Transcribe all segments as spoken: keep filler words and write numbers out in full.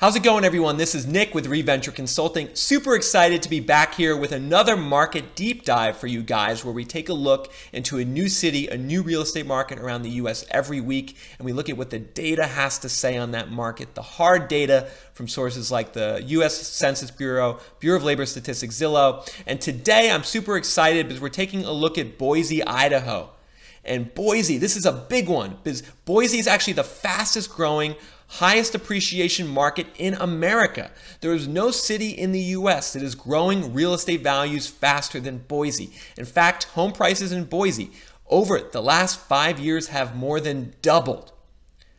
How's it going, everyone? This is Nick with ReVenture Consulting. Super excited to be back here with another market deep dive for you guys, where we take a look into a new city, a new real estate market around the U S every week, and we look at what the data has to say on that market, the hard data from sources like the U S Census Bureau, Bureau of Labor Statistics, Zillow. And today I'm super excited because we're taking a look at Boise, Idaho. And Boise, this is a big one, because Boise is actually the fastest growing, highest appreciation market in America. There is no city in the U S that is growing real estate values faster than Boise. In fact, home prices in Boise over the last five years have more than doubled.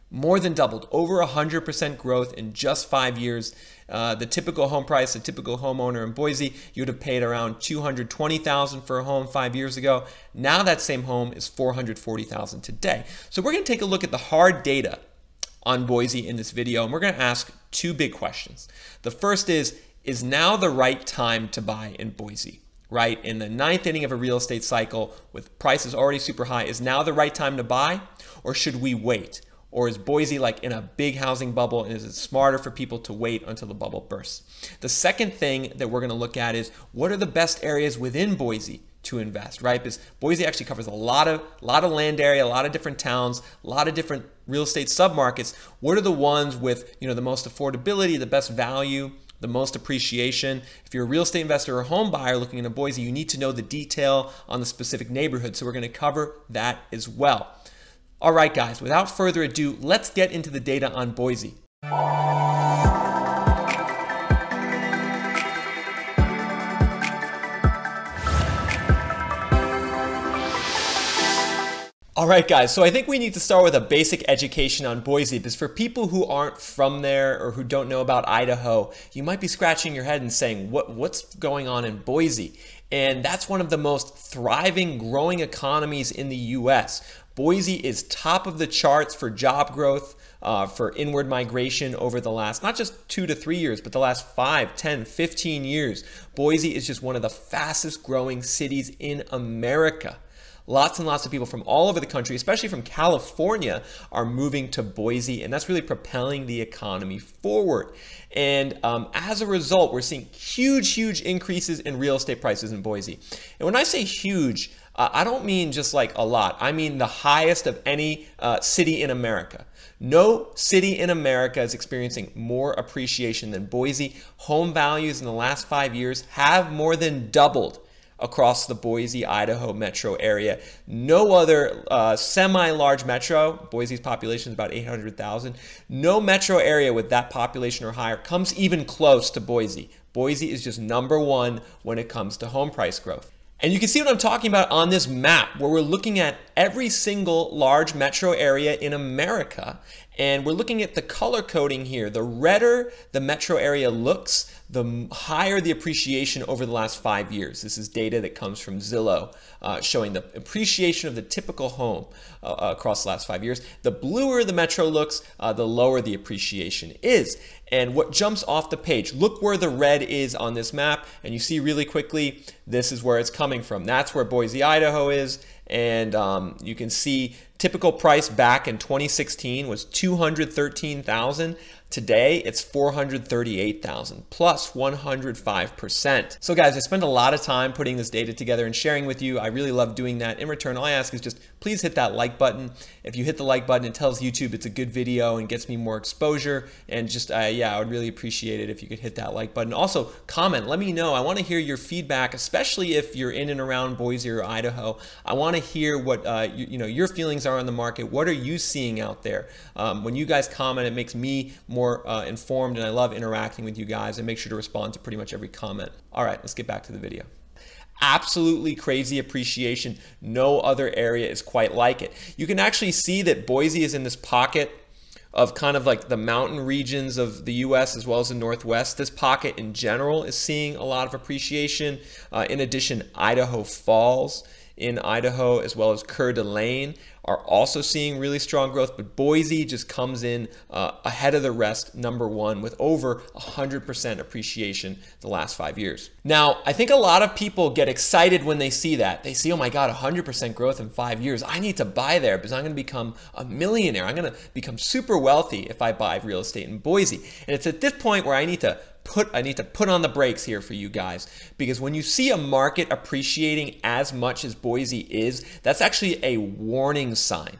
More than doubled, over one hundred percent growth in just five years. Uh, the typical home price, the typical homeowner in Boise, you would have paid around two hundred twenty thousand dollars for a home five years ago. Now that same home is four hundred forty thousand dollars today. So we're gonna take a look at the hard data on Boise in this video, and we're gonna ask two big questions. The first is, is now the right time to buy in Boise? Right, in the ninth inning of a real estate cycle with prices already super high, is now the right time to buy, or should we wait? Or is Boise like in a big housing bubble, and is it smarter for people to wait until the bubble bursts? The second thing that we're gonna look at is, what are the best areas within Boise to invest, right? Because Boise actually covers a lot of lot of land area, a lot of different towns, a lot of different real estate submarkets. What are the ones with, you know, the most affordability, the best value, the most appreciation? If you're a real estate investor or home buyer looking into Boise, you need to know the detail on the specific neighborhood. So we're gonna cover that as well. All right, guys, without further ado, let's get into the data on Boise. All right, guys, so I think we need to start with a basic education on Boise, because for people who aren't from there or who don't know about Idaho, you might be scratching your head and saying, what, what's going on in Boise? And that's one of the most thriving, growing economies in the U S. Boise is top of the charts for job growth, uh, for inward migration over the last, not just two to three years, but the last five, ten, fifteen years. Boise is just one of the fastest growing cities in America. Lots and lots of people from all over the country, especially from California, are moving to Boise, and that's really propelling the economy forward. And um, as a result, we're seeing huge, huge increases in real estate prices in Boise. And when I say huge, Uh, I don't mean just like a lot. I mean the highest of any uh, city in America. No city in America is experiencing more appreciation than Boise. Home values in the last five years have more than doubled across the Boise, Idaho metro area. No other uh, semi-large metro, Boise's population is about eight hundred thousand. No metro area with that population or higher comes even close to Boise. Boise is just number one when it comes to home price growth. And you can see what I'm talking about on this map, where we're looking at every single large metro area in America. And we're looking at the color coding here. The redder the metro area looks, the higher the appreciation over the last five years. This is data that comes from Zillow uh, showing the appreciation of the typical home uh, across the last five years. The bluer the metro looks, uh, the lower the appreciation is. And what jumps off the page, look where the red is on this map, and you see really quickly, this is where it's coming from. That's where Boise, Idaho is, and um, you can see typical price back in twenty sixteen was two hundred thirteen thousand dollars. Today, it's four hundred thirty-eight thousand dollars, plus one hundred five percent. So guys, I spend a lot of time putting this data together and sharing with you. I really love doing that. In return, all I ask is just please hit that like button. If you hit the like button, it tells YouTube it's a good video and gets me more exposure. And just, uh, yeah, I would really appreciate it if you could hit that like button. Also, comment, let me know. I wanna hear your feedback, especially if you're in and around Boise or Idaho. I wanna hear what uh, you, you know your feelings are on the market. What are you seeing out there? Um, when you guys comment, it makes me more more uh, informed, and I love interacting with you guys, and make sure to respond to pretty much every comment. All right, let's get back to the video. Absolutely crazy appreciation. No other area is quite like it. You can actually see that Boise is in this pocket of kind of like the mountain regions of the U S as well as the Northwest. This pocket in general is seeing a lot of appreciation. Uh, in addition, Idaho Falls in Idaho, as well as Coeur d'Alene, are also seeing really strong growth, but Boise just comes in uh, ahead of the rest, number one, with over one hundred percent appreciation the last five years. Now, I think a lot of people get excited when they see that. They see, oh my God, one hundred percent growth in five years. I need to buy there because I'm gonna become a millionaire. I'm gonna become super wealthy if I buy real estate in Boise. And it's at this point where I need to Put, I need to put on the brakes here for you guys, because when you see a market appreciating as much as Boise is, that's actually a warning sign.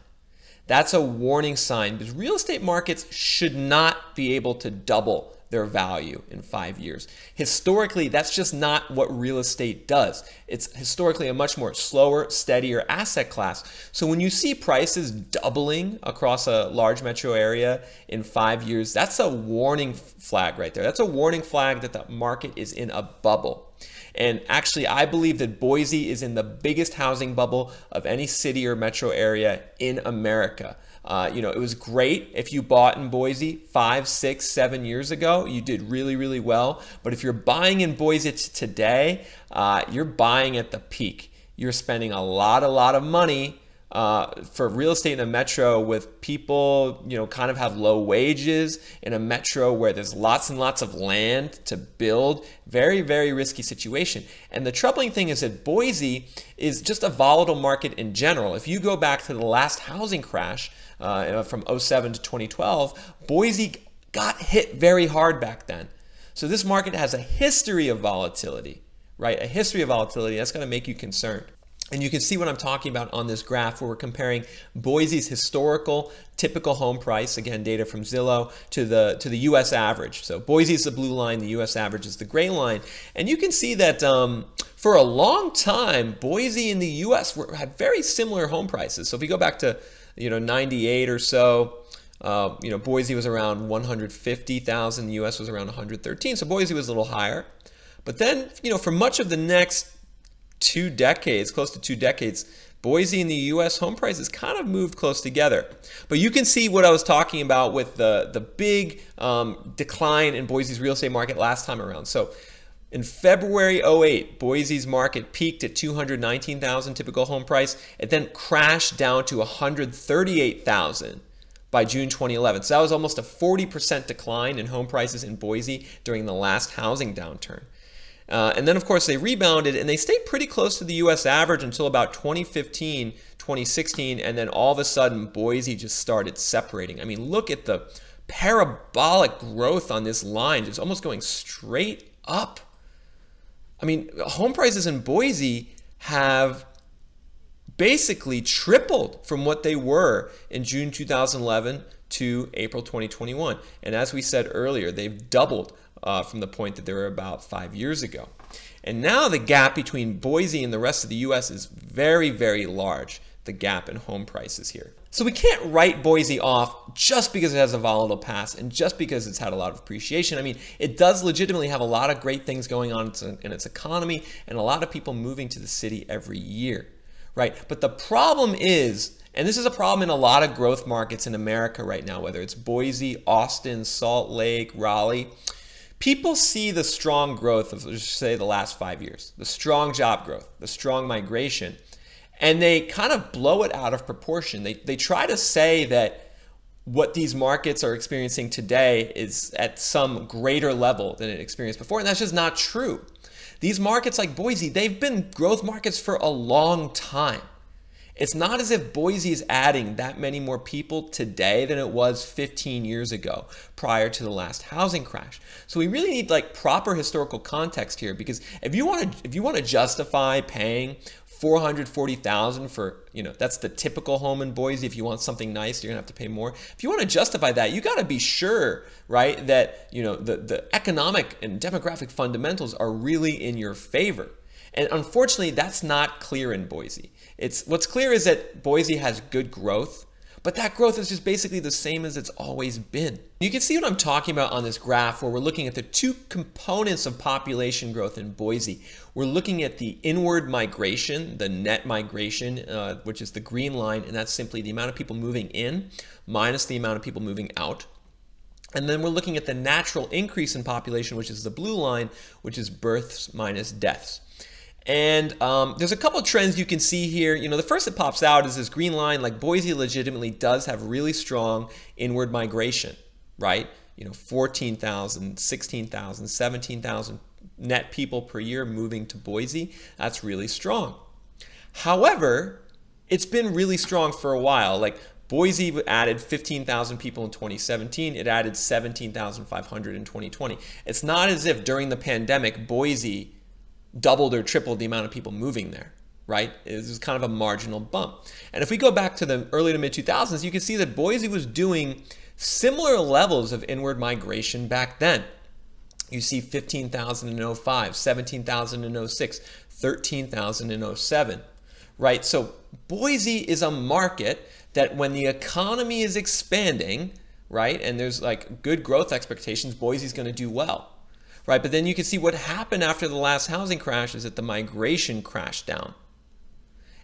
That's a warning sign, because real estate markets should not be able to double their value in five years. Historically, that's just not what real estate does. It's historically a much more slower, steadier asset class. So when you see prices doubling across a large metro area in five years, that's a warning flag right there. That's a warning flag that the market is in a bubble. And actually, I believe that Boise is in the biggest housing bubble of any city or metro area in America. Uh, you know, it was great if you bought in Boise five, six, seven years ago. You did really, really well. But if you're buying in Boise today, uh, you're buying at the peak. You're spending a lot, a lot of money uh, for real estate in a metro with people, you know, kind of have low wages, in a metro where there's lots and lots of land to build. Very, very risky situation. And the troubling thing is that Boise is just a volatile market in general. If you go back to the last housing crash, Uh, from oh seven to twenty twelve, Boise got hit very hard back then. So this market has a history of volatility, right? A history of volatility. That's going to make you concerned. And you can see what I'm talking about on this graph, where we're comparing Boise's historical typical home price, again, data from Zillow, to the to the U S average. So Boise is the blue line, the U S average is the gray line. And you can see that um, for a long time, Boise and the U S were, had very similar home prices. So if we go back to, you know, ninety-eight or so, uh, you know, Boise was around one hundred fifty thousand, the U S was around one hundred thirteen. So Boise was a little higher. But then, you know, for much of the next two decades, close to two decades, Boise and the U S home prices kind of moved close together. But you can see what I was talking about with the, the big um, decline in Boise's real estate market last time around. So in February oh eight, Boise's market peaked at two hundred nineteen thousand typical home price. It then crashed down to one hundred thirty-eight thousand by June twenty eleven. So that was almost a forty percent decline in home prices in Boise during the last housing downturn. Uh, and then, of course, they rebounded, and they stayed pretty close to the U S average until about twenty fifteen, twenty sixteen, and then all of a sudden, Boise just started separating. I mean, look at the parabolic growth on this line. It's almost going straight up. I mean, home prices in Boise have basically tripled from what they were in June two thousand eleven to April twenty twenty-one. And as we said earlier, they've doubled uh, from the point that they were about five years ago. And now the gap between Boise and the rest of the U S is very, very large, the gap in home prices here. So we can't write Boise off just because it has a volatile past and just because it's had a lot of appreciation. I mean, it does legitimately have a lot of great things going on in its economy and a lot of people moving to the city every year, right? But the problem is, and this is a problem in a lot of growth markets in America right now, whether it's Boise, Austin, Salt Lake, Raleigh, people see the strong growth of, let's say, the last five years, the strong job growth, the strong migration, and they kind of blow it out of proportion. They, they try to say that what these markets are experiencing today is at some greater level than it experienced before, and that's just not true. These markets like Boise, they've been growth markets for a long time. It's not as if Boise is adding that many more people today than it was fifteen years ago prior to the last housing crash. So we really need like proper historical context here, because if you want to, if you want to justify paying four hundred forty thousand for, you know, that's the typical home in Boise. If you want something nice, you're gonna have to pay more. If you want to justify that, you got to be sure, right, that, you know, the the economic and demographic fundamentals are really in your favor. And unfortunately, that's not clear in Boise. It's what's clear is that Boise has good growth, but that growth is just basically the same as it's always been. You can see what I'm talking about on this graph, where we're looking at the two components of population growth in Boise. We're looking at the inward migration, the net migration, uh, which is the green line, and that's simply the amount of people moving in minus the amount of people moving out. And then we're looking at the natural increase in population, which is the blue line, which is births minus deaths. And um, there's a couple of trends you can see here. You know, the first that pops out is this green line. Like, Boise legitimately does have really strong inward migration, right? You know, fourteen thousand, sixteen thousand, seventeen thousand net people per year moving to Boise. That's really strong. However, it's been really strong for a while. Like, Boise added fifteen thousand people in twenty seventeen. It added seventeen thousand five hundred in twenty twenty. It's not as if during the pandemic, Boise doubled or tripled the amount of people moving there, right? It was kind of a marginal bump. And if we go back to the early to mid two thousands, you can see that Boise was doing similar levels of inward migration back then. You see fifteen thousand in oh five, seventeen thousand in oh six, thirteen thousand in oh seven, right? So Boise is a market that when the economy is expanding, right, and there's like good growth expectations, Boise's going to do well, right? But then you can see what happened after the last housing crash is that the migration crashed down.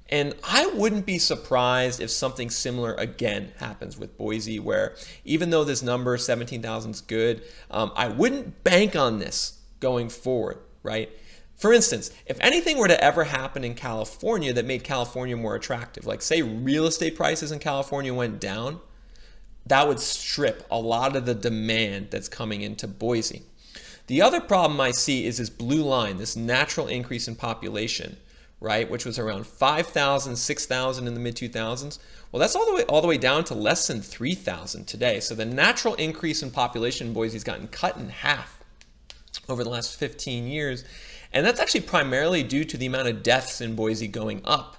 And I wouldn't be surprised if something similar again happens with Boise, where even though this number seventeen thousand is good, um, I wouldn't bank on this going forward, right? For instance, if anything were to ever happen in California that made California more attractive, like say real estate prices in California went down, that would strip a lot of the demand that's coming into Boise. The other problem I see is this blue line, this natural increase in population, right, which was around five thousand, six thousand in the mid two thousands. Well, that's all the way all the way down to less than three thousand today. So the natural increase in population in Boise has gotten cut in half over the last fifteen years. And that's actually primarily due to the amount of deaths in Boise going up,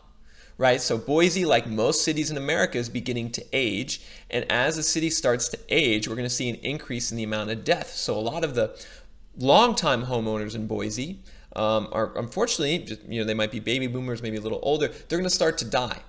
right? So Boise, like most cities in America, is beginning to age. And as the city starts to age, we're going to see an increase in the amount of deaths. So a lot of the longtime homeowners in Boise um, are, unfortunately, just, you know, they might be baby boomers, maybe a little older. They're going to start to die,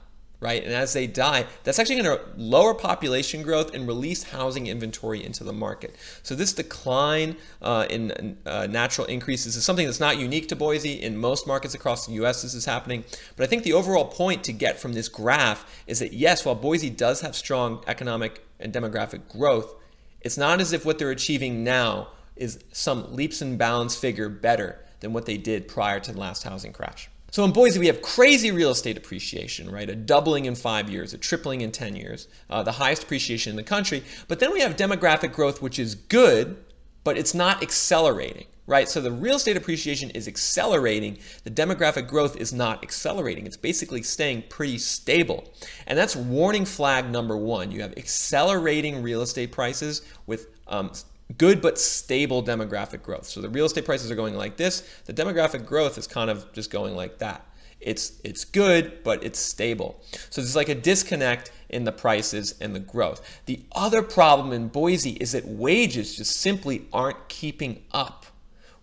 right? And as they die, that's actually going to lower population growth and release housing inventory into the market. So this decline uh, in uh, natural increases is something that's not unique to Boise. In most markets across the U S, this is happening. But I think the overall point to get from this graph is that, yes, while Boise does have strong economic and demographic growth, it's not as if what they're achieving now is some leaps and bounds figure better than what they did prior to the last housing crash. So in Boise, we have crazy real estate appreciation, right? A doubling in five years, a tripling in ten years, uh, the highest appreciation in the country. But then we have demographic growth, which is good, but it's not accelerating, right? So the real estate appreciation is accelerating. The demographic growth is not accelerating. It's basically staying pretty stable. And that's warning flag number one. You have accelerating real estate prices with um, good but stable demographic growth. So the real estate prices are going like this. The demographic growth is kind of just going like that. It's, it's good, but it's stable. So there's like a disconnect in the prices and the growth. The other problem in Boise is that wages just simply aren't keeping up.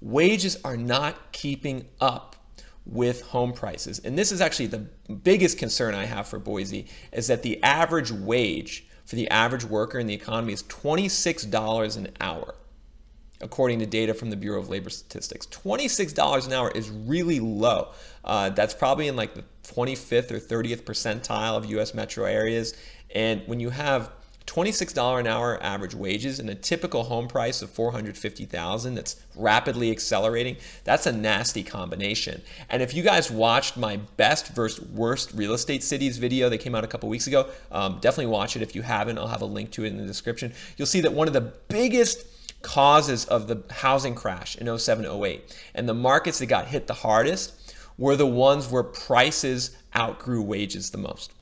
Wages are not keeping up with home prices. And this is actually the biggest concern I have for Boise, is that the average wage for the average worker in the economy is twenty-six dollars an hour, according to data from the Bureau of Labor Statistics. twenty-six dollars an hour is really low. Uh, that's probably in like the twenty-fifth or thirtieth percentile of U S metro areas. And when you have twenty-six dollars an hour average wages and a typical home price of four hundred fifty thousand dollars that's rapidly accelerating, that's a nasty combination. And if you guys watched my best versus worst real estate cities video that came out a couple weeks ago, um, definitely watch it. If you haven't, I'll have a link to it in the description. You'll see that one of the biggest causes of the housing crash in oh seven oh eight and the markets that got hit the hardest were the ones where prices outgrew wages the most.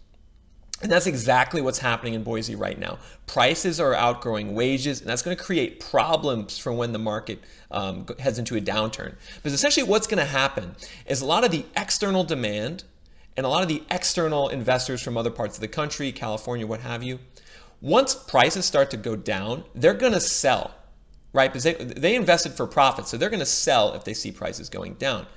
And that's exactly what's happening in Boise right now. Prices are outgrowing wages, and that's going to create problems for when the market um, heads into a downturn. Because essentially what's going to happen is a lot of the external demand and a lot of the external investors from other parts of the country, California, what have you, once prices start to go down, they're going to sell, right? Because they, they invested for profit, so they're going to sell if they see prices going down.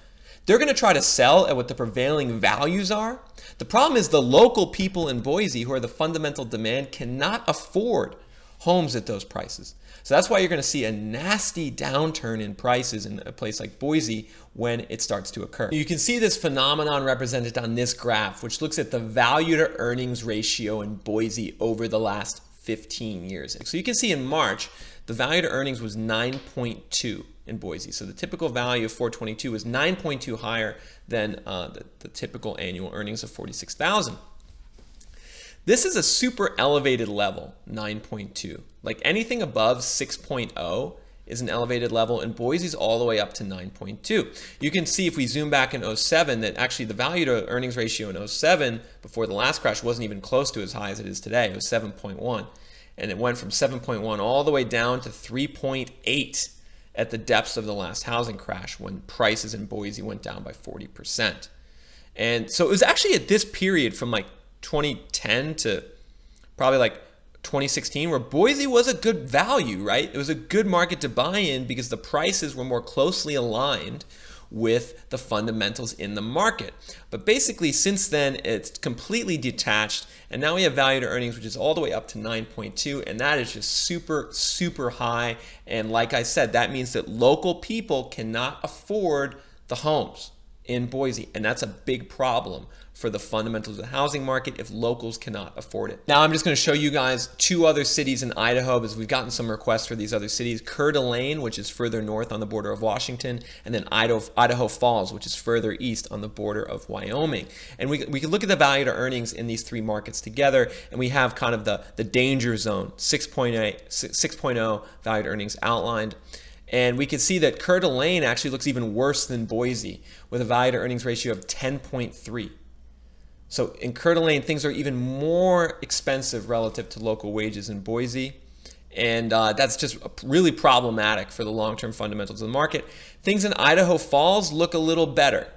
They're going to try to sell at what the prevailing values are. The problem is the local people in Boise, who are the fundamental demand, cannot afford homes at those prices. So that's why you're going to see a nasty downturn in prices in a place like Boise when it starts to occur. You can see this phenomenon represented on this graph, which looks at the value to earnings ratio in Boise over the last fifteen years. So you can see in March, the value to earnings was nine point two. in Boise. So the typical value of four twenty-two is nine point two higher than uh, the, the typical annual earnings of forty-six thousand. This is a super elevated level, nine point two. Like anything above six point oh is an elevated level, and Boise's all the way up to nine point two. You can see if we zoom back in oh seven that actually the value to earnings ratio in oh seven before the last crash wasn't even close to as high as it is today. It was seven point one, and it went from seven point one all the way down to three point eight at the depths of the last housing crash when prices in Boise went down by forty percent. And so it was actually at this period from like twenty ten to probably like twenty sixteen where Boise was a good value, right? It was a good market to buy in because the prices were more closely aligned with the fundamentals in the market. But basically since then it's completely detached, and now we have value to earnings which is all the way up to nine point two, and that is just super super high. And like I said, that means that local people cannot afford the homes in Boise, and that's a big problem for the fundamentals of the housing market if locals cannot afford it. Now I'm just gonna show you guys two other cities in Idaho because we've gotten some requests for these other cities. Coeur d'Alene, which is further north on the border of Washington, and then Idaho, Idaho Falls, which is further east on the border of Wyoming. And we, we can look at the value to earnings in these three markets together, and we have kind of the, the danger zone, six point oh value to earnings outlined. And we can see that Coeur d'Alene actually looks even worse than Boise with a value to earnings ratio of ten point three. So in Coeur d'Alene, things are even more expensive relative to local wages in Boise. And uh, that's just really problematic for the long-term fundamentals of the market. Things in Idaho Falls look a little better.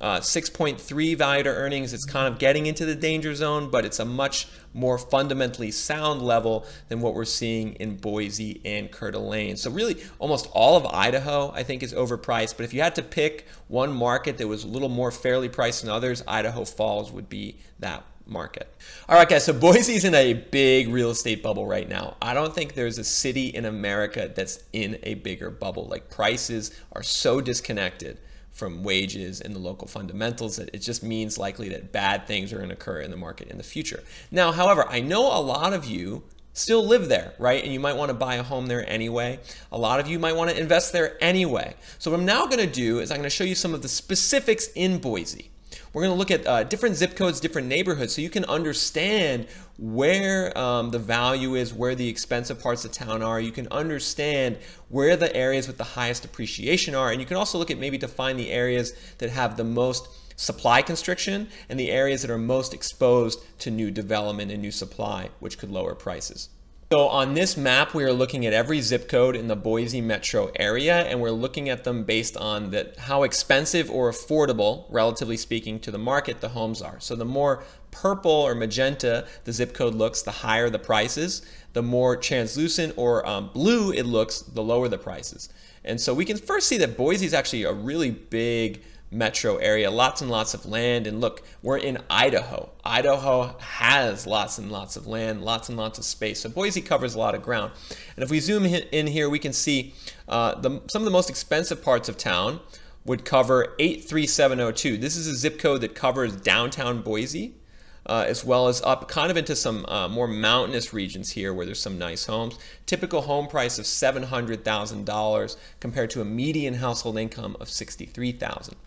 Uh, six point three value to earnings, it's kind of getting into the danger zone, but it's a much more fundamentally sound level than what we're seeing in Boise and Coeur d'Alene. So really almost all of Idaho I think is overpriced, but if you had to pick one market that was a little more fairly priced than others, Idaho Falls would be that market. All right guys, so Boise's in a big real estate bubble right now. I don't think there's a city in America that's in a bigger bubble. Like prices are so disconnected from wages and the local fundamentals that it just means likely that bad things are going to occur in the market in the future. Now, however, I know a lot of you still live there, right? And you might want to buy a home there anyway. A lot of you might want to invest there anyway. So what I'm now going to do is I'm going to show you some of the specifics in Boise. We're going to look at uh, different zip codes, different neighborhoods, so you can understand where um, the value is, where the expensive parts of town are. You can understand where the areas with the highest appreciation are, and you can also look at maybe to find the areas that have the most supply constriction and the areas that are most exposed to new development and new supply, which could lower prices. So on this map, we are looking at every zip code in the Boise metro area, and we're looking at them based on that how expensive or affordable, relatively speaking, to the market the homes are. So the more purple or magenta the zip code looks, the higher the prices. The more translucent or um, blue it looks, the lower the prices. And so we can first see that Boise is actually a really big metro area, lots and lots of land. And look, we're in Idaho. Idaho has lots and lots of land, lots and lots of space. So Boise covers a lot of ground. And if we zoom in here, we can see uh, the, some of the most expensive parts of town would cover eight three seven oh two. This is a zip code that covers downtown Boise, uh, as well as up kind of into some uh, more mountainous regions here where there's some nice homes. Typical home price of seven hundred thousand dollars compared to a median household income of sixty-three thousand dollars.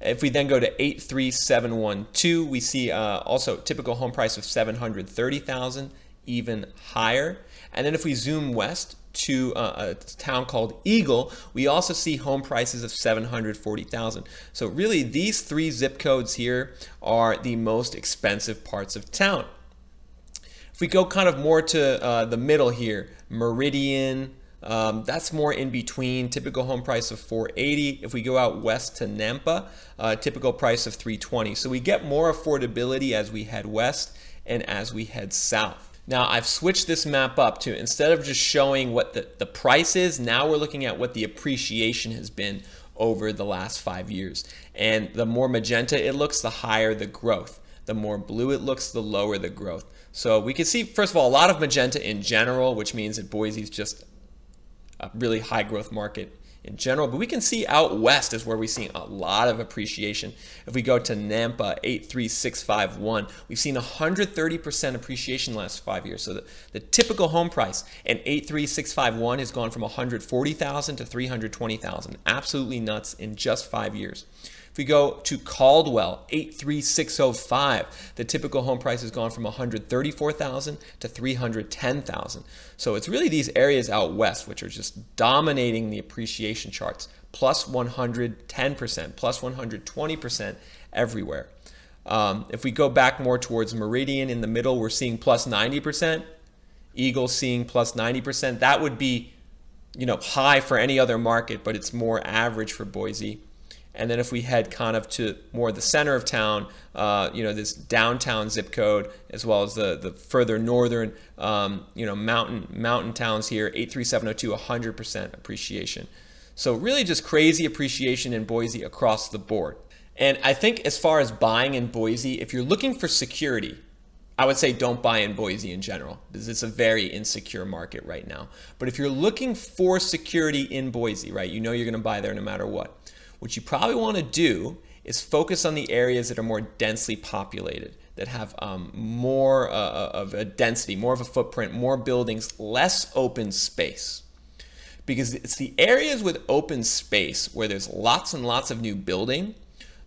If we then go to eight three seven one two, we see uh, also typical home price of seven hundred thirty thousand dollars, even higher. And then if we zoom west to uh, a town called Eagle, we also see home prices of seven hundred forty thousand dollars. So really these three zip codes here are the most expensive parts of town. If we go kind of more to uh, the middle here, Meridian, Um, that's more in between, typical home price of four eighty. If we go out west to Nampa, uh, typical price of three twenty. So we get more affordability as we head west and as we head south. Now I've switched this map up to, instead of just showing what the, the price is, now we're looking at what the appreciation has been over the last five years. And the more magenta it looks, the higher the growth. The more blue it looks, the lower the growth. So we can see, first of all, a lot of magenta in general, which means that Boise's just a really high growth market in general. But we can see out west is where we've seen a lot of appreciation. If we go to Nampa eight three six five one, we've seen one hundred thirty percent appreciation in the last five years. So the, the typical home price in eight three six five one has gone from one hundred forty thousand dollars to three hundred twenty thousand dollars. Absolutely nuts in just five years. If we go to Caldwell, eight three six zero five, the typical home price has gone from one hundred thirty-four thousand dollars to three hundred ten thousand dollars. So it's really these areas out west which are just dominating the appreciation charts, plus one hundred ten percent, plus one hundred twenty percent everywhere. Um, if we go back more towards Meridian in the middle, we're seeing plus ninety percent, Eagle seeing plus ninety percent. That would be, you know, high for any other market, but it's more average for Boise. And then if we head kind of to more the center of town, uh, you know, this downtown zip code, as well as the, the further northern, um, you know, mountain mountain towns here, eight three seven zero two, one hundred percent appreciation. So really just crazy appreciation in Boise across the board. And I think as far as buying in Boise, if you're looking for security, I would say don't buy in Boise in general, because it's a very insecure market right now. But if you're looking for security in Boise, right, you know you're going to buy there no matter what. What you probably want to do is focus on the areas that are more densely populated, that have um, more uh, of a density, more of a footprint, more buildings, less open space. Because it's the areas with open space where there's lots and lots of new building,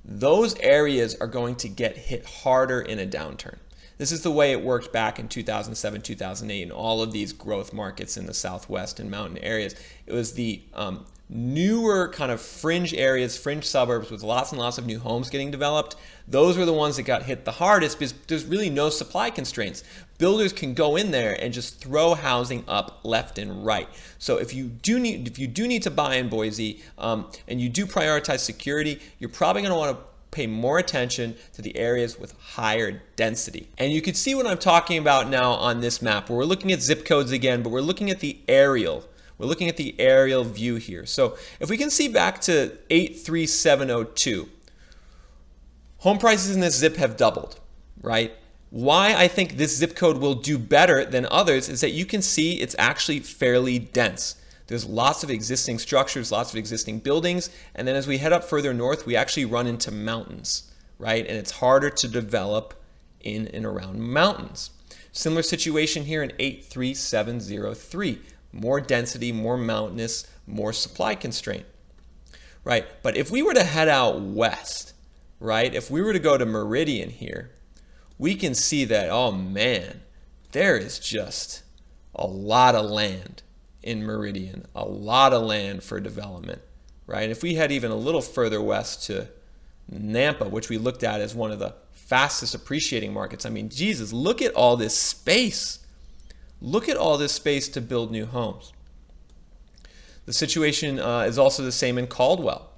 those areas are going to get hit harder in a downturn. This is the way it worked back in two thousand seven, two thousand eight, in all of these growth markets in the Southwest and mountain areas. It was the um, newer kind of fringe areas, fringe suburbs with lots and lots of new homes getting developed. Those were the ones that got hit the hardest because there's really no supply constraints. Builders can go in there and just throw housing up left and right. So if you do need, if you do need to buy in Boise um, and you do prioritize security, you're probably going to want to pay more attention to the areas with higher density. And you can see what I'm talking about now on this map, where we're looking at zip codes again, but we're looking at the aerial. We're looking at the aerial view here. So if we can see back to eight three seven zero two, home prices in this zip have doubled, right? Why I think this zip code will do better than others is that you can see it's actually fairly dense. There's lots of existing structures, lots of existing buildings. And then as we head up further north, we actually run into mountains, right? And it's harder to develop in and around mountains. Similar situation here in eight three seven zero three. More density, more mountainous, more supply constraint, right? But if we were to head out west, right? If we were to go to Meridian here, we can see that, oh man, there is just a lot of land in Meridian, a lot of land for development, right? And if we head even a little further west to Nampa, which we looked at as one of the fastest appreciating markets, I mean, Jesus, look at all this space. Look at all this space to build new homes. The situation uh, is also the same in Caldwell,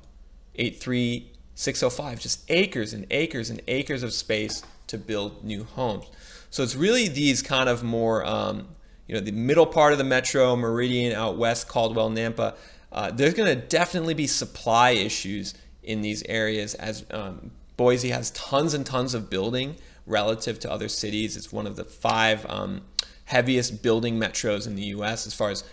eight three six zero five, just acres and acres and acres of space to build new homes. So it's really these kind of more, um, you know, the middle part of the metro, Meridian, out west, Caldwell, Nampa. Uh, there's going to definitely be supply issues in these areas, as um, Boise has tons and tons of building relative to other cities. It's one of the five um, heaviest building metros in the U S as far as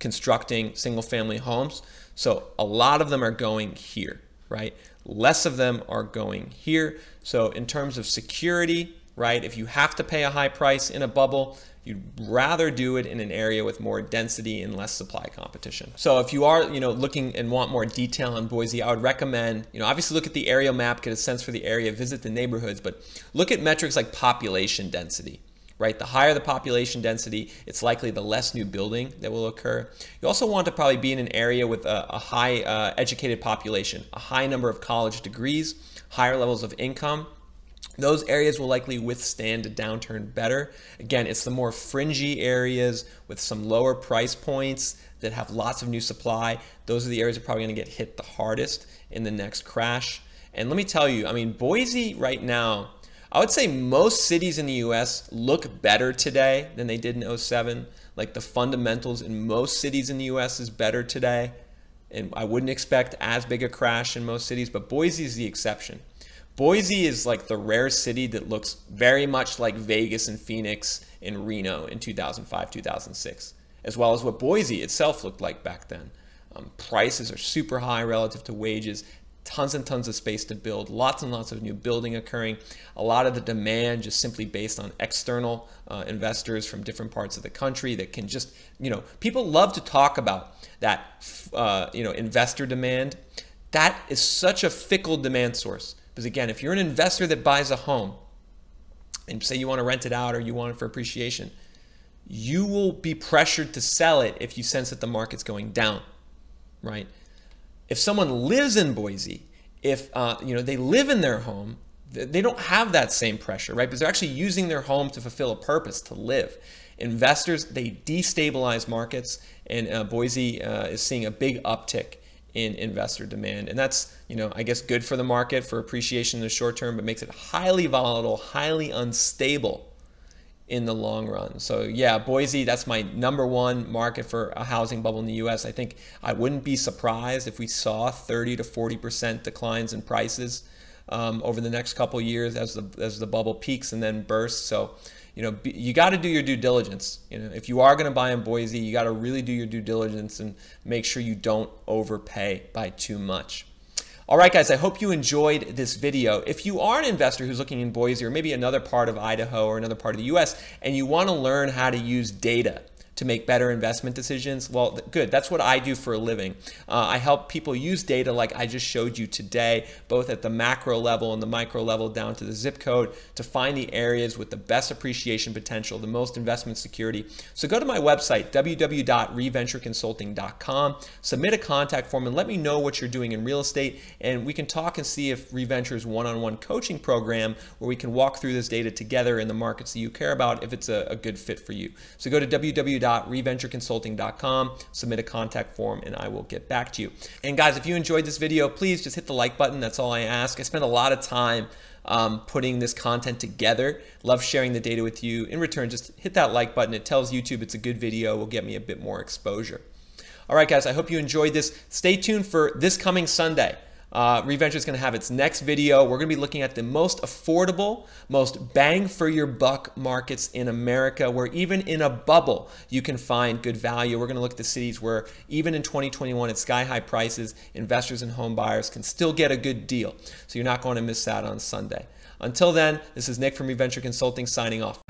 constructing single-family homes. So a lot of them are going here, right? Less of them are going here. So in terms of security, right, if you have to pay a high price in a bubble, you'd rather do it in an area with more density and less supply competition. So if you are, you know, looking and want more detail on Boise, I would recommend, you know, obviously look at the aerial map, get a sense for the area, visit the neighborhoods, but look at metrics like population density, right? The higher the population density, it's likely the less new building that will occur. You also want to probably be in an area with a, a high uh, educated population, a high number of college degrees, higher levels of income. Those areas will likely withstand a downturn better. Again, it's the more fringy areas with some lower price points that have lots of new supply. Those are the areas that are probably gonna get hit the hardest in the next crash. And let me tell you, I mean, Boise right now, I would say most cities in the U S look better today than they did in oh seven. Like the fundamentals in most cities in the U S is better today. And I wouldn't expect as big a crash in most cities, but Boise is the exception. Boise is like the rare city that looks very much like Vegas and Phoenix and Reno in two thousand five, two thousand six, as well as what Boise itself looked like back then. Um, prices are super high relative to wages, tons and tons of space to build, lots and lots of new building occurring, a lot of the demand just simply based on external uh, investors from different parts of the country that can just, you know, people love to talk about that, uh, you know, investor demand. That is such a fickle demand source. Because again, if you're an investor that buys a home and say you want to rent it out or you want it for appreciation, you will be pressured to sell it if you sense that the market's going down, right? If someone lives in Boise, if uh, you know, they live in their home, they don't have that same pressure, right? Because they're actually using their home to fulfill a purpose, to live. Investors, they destabilize markets, and uh, Boise uh, is seeing a big uptick in investor demand. And that's, you know, I guess good for the market for appreciation in the short term, but makes it highly volatile, highly unstable in the long run. So yeah, Boise, that's my number one market for a housing bubble in the U S. I think I wouldn't be surprised if we saw thirty to forty percent declines in prices um, over the next couple of years as the, as the bubble peaks and then bursts. So, you know, be, you got to do your due diligence. You know, if you are going to buy in Boise, you got to really do your due diligence and make sure you don't overpay by too much. All right, guys, I hope you enjoyed this video. If you are an investor who's looking in Boise or maybe another part of Idaho or another part of the U S and you want to learn how to use data to make better investment decisions, well, good. That's what I do for a living. Uh, I help people use data like I just showed you today, both at the macro level and the micro level down to the zip code, to find the areas with the best appreciation potential, the most investment security. So go to my website, w w w dot reventure consulting dot com, submit a contact form, and let me know what you're doing in real estate, and we can talk and see if ReVenture's one-on-one coaching program, where we can walk through this data together in the markets that you care about, if it's a, a good fit for you. So go to w w w dot reventure consulting dot com, submit a contact form, and I will get back to you. And guys, if you enjoyed this video, please just hit the like button. That's all I ask. I spend a lot of time um, putting this content together. Love sharing the data with you. In return, just hit that like button. It tells YouTube it's a good video. Will get me a bit more exposure. All right, guys, I hope you enjoyed this. Stay tuned for this coming Sunday. Uh, ReVenture is going to have its next video. We're going to be looking at the most affordable, most bang for your buck markets in America, where even in a bubble, you can find good value. We're going to look at the cities where even in twenty twenty-one at sky high prices, investors and home buyers can still get a good deal. So you're not going to miss that on Sunday. Until then, this is Nick from ReVenture Consulting signing off.